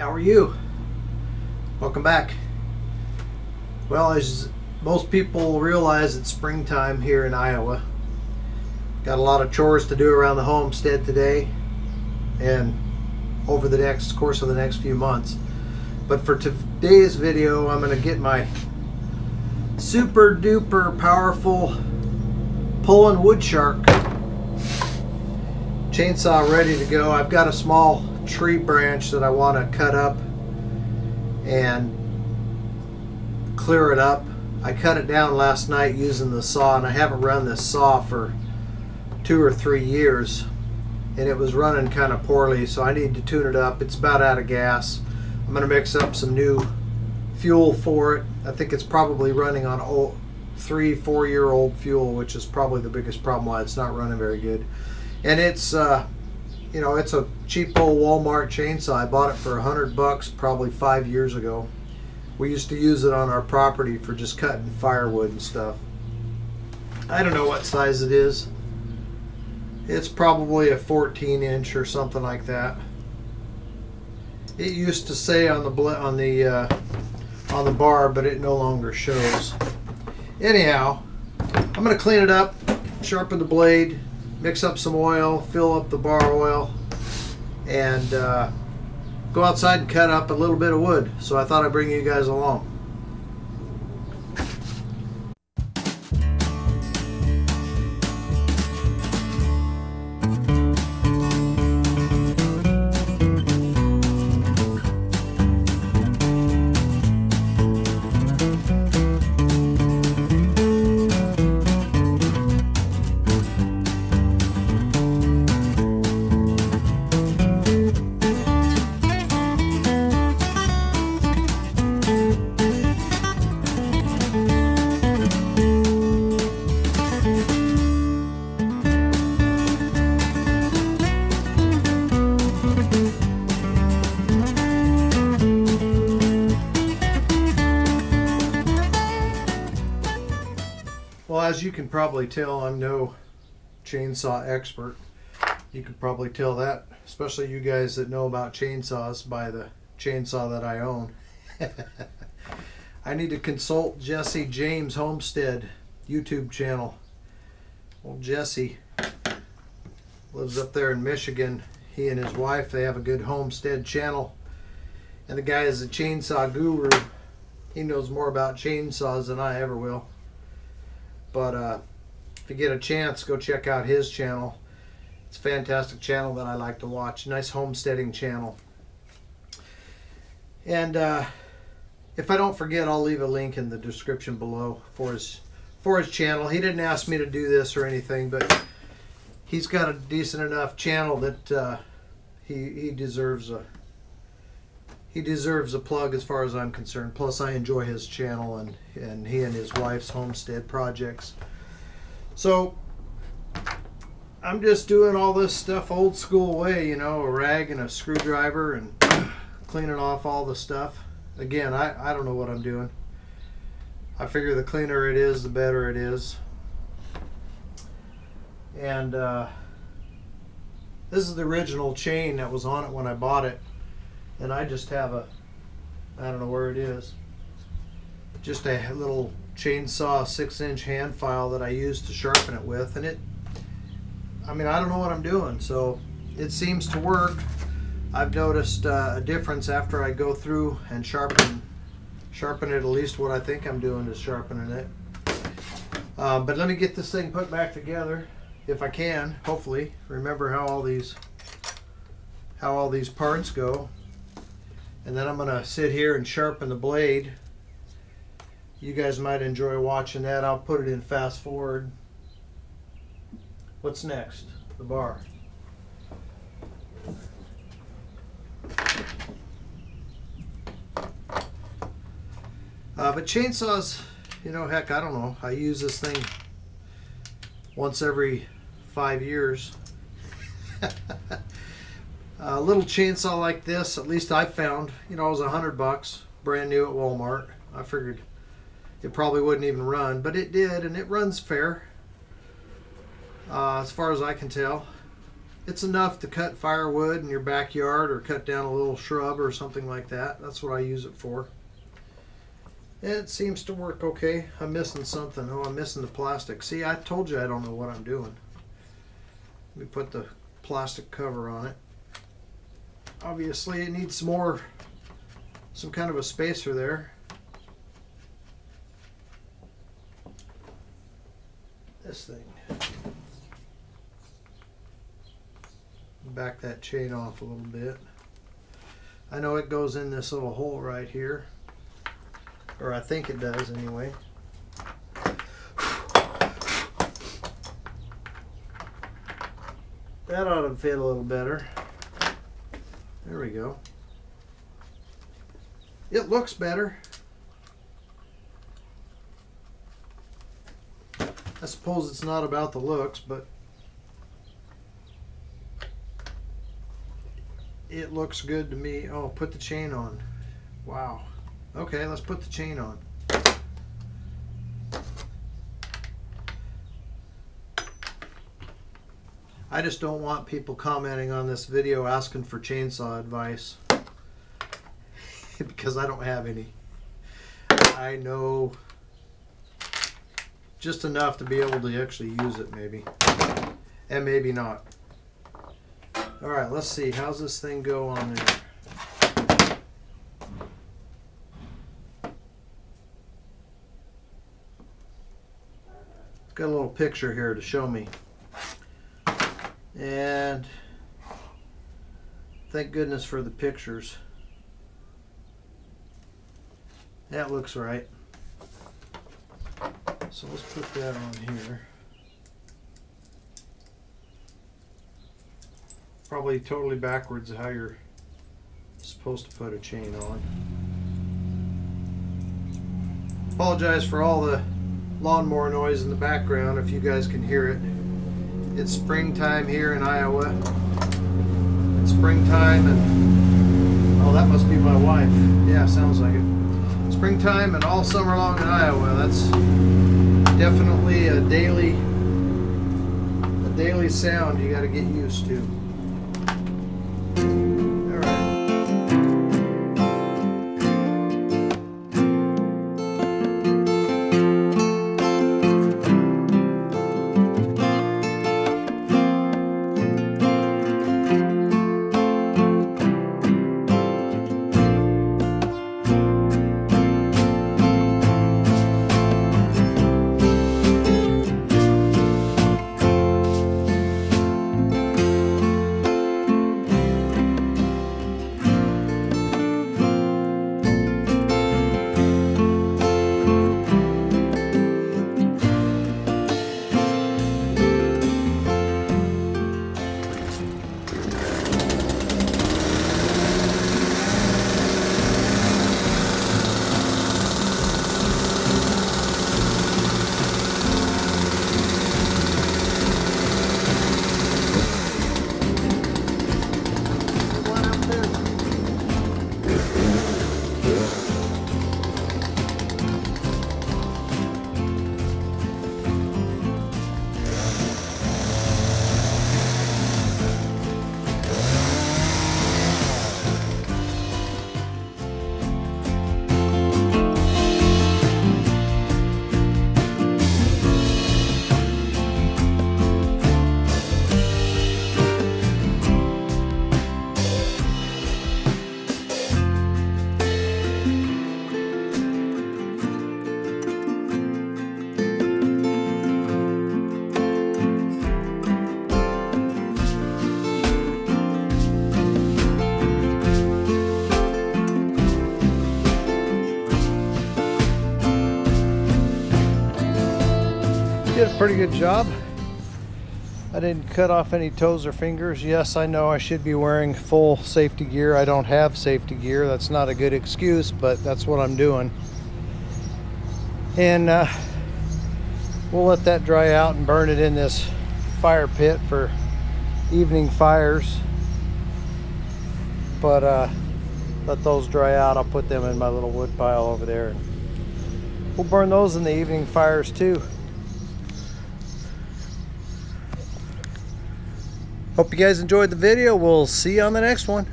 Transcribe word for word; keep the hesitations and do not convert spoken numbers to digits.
How are you? Welcome back. Well, as most people realize, it's springtime here in Iowa. Got a lot of chores to do around the homestead today and over the next course of the next few months. But for today's video, I'm going to get my super duper powerful Poulan Woodshark chainsaw ready to go. I've got a small tree branch that I want to cut up and clear it up. I cut it down last night using the saw, and I haven't run this saw for two or three years, and it was running kind of poorly, so I need to tune it up. It's about out of gas. I'm going to mix up some new fuel for it. I think it's probably running on old, three, four year old fuel, which is probably the biggest problem why it's not running very good. And it's uh, you know, it's a cheap old Walmart chainsaw. I bought it for a hundred bucks probably five years ago. We used to use it on our property for just cutting firewood and stuff. I don't know what size it is. It's probably a fourteen inch or something like that. It used to say on the on the uh, on the bar, but it no longer shows. Anyhow, I'm gonna clean it up, sharpen the blade, mix up some oil, fill up the bar oil, and uh, go outside and cut up a little bit of wood. So I thought I'd bring you guys along. As you can probably tell, I'm no chainsaw expert. You can probably tell that, especially you guys that know about chainsaws, by the chainsaw that I own. I need to consult Jesse James Homestead YouTube channel. Old Jesse lives up there in Michigan. He and his wife, they have a good homestead channel, and the guy is a chainsaw guru. He knows more about chainsaws than I ever will. But uh, if you get a chance, go check out his channel. It's a fantastic channel that I like to watch. Nice homesteading channel. And uh, if I don't forget, I'll leave a link in the description below for his, for his channel. He didn't ask me to do this or anything, but he's got a decent enough channel that uh, he, he, deserves a, he deserves a plug as far as I'm concerned. Plus, I enjoy his channel and and he and his wife's homestead projects. So I'm just doing all this stuff old school way, you know, a rag and a screwdriver and cleaning off all the stuff. Again, I, I don't know what I'm doing. I figure the cleaner it is, the better it is. And uh, this is the original chain that was on it when I bought it, and I just have a, I don't know where it is, just a little chainsaw six inch hand file that I use to sharpen it with, and it, I mean, I don't know what I'm doing, so it seems to work. I've noticed uh, a difference after I go through and sharpen sharpen it, at least what I think I'm doing is sharpening it. Uh, but let me get this thing put back together if I can, hopefully. Remember how all these how all these parts go, and then I'm gonna sit here and sharpen the blade. You guys might enjoy watching that. I'll put it in fast forward. What's next? The bar. Uh, but chainsaws, you know, heck, I don't know. I use this thing once every five years. A little chainsaw like this, at least I found, you know, it was a hundred bucks, brand new at Walmart. I figured it probably wouldn't even run, but it did, and it runs fair, uh, as far as I can tell. It's enough to cut firewood in your backyard or cut down a little shrub or something like that. That's what I use it for. It seems to work okay. I'm missing something. Oh, I'm missing the plastic. See, I told you I don't know what I'm doing. Let me put the plastic cover on it. Obviously, it needs some more, some kind of a spacer there. This thing. Back that chain off a little bit. I know it goes in this little hole right here. Or I think it does anyway. That ought to fit a little better. There we go. It looks better. I suppose it's not about the looks, but it looks good to me. Oh, put the chain on. Wow. Okay, let's put the chain on. I just don't want people commenting on this video asking for chainsaw advice because I don't have any. I know just enough to be able to actually use it, maybe, and maybe not. All right, let's see. How's this thing go on there? Got a little picture here to show me. And thank goodness for the pictures. That looks right. So let's put that on here. Probably totally backwards how you're supposed to put a chain on. Apologize for all the lawnmower noise in the background if you guys can hear it. It's springtime here in Iowa. It's springtime and, oh, that must be my wife. Yeah, sounds like it. Springtime and all summer long in Iowa. That's definitely a daily, a daily sound you gotta get used to. Did a pretty good job. I didn't cut off any toes or fingers. Yes, I know I should be wearing full safety gear. I don't have safety gear. That's not a good excuse, but that's what I'm doing. And uh, we'll let that dry out and burn it in this fire pit for evening fires. But uh, let those dry out. I'll put them in my little wood pile over there. We'll burn those in the evening fires too. Hope you guys enjoyed the video. We'll see you on the next one.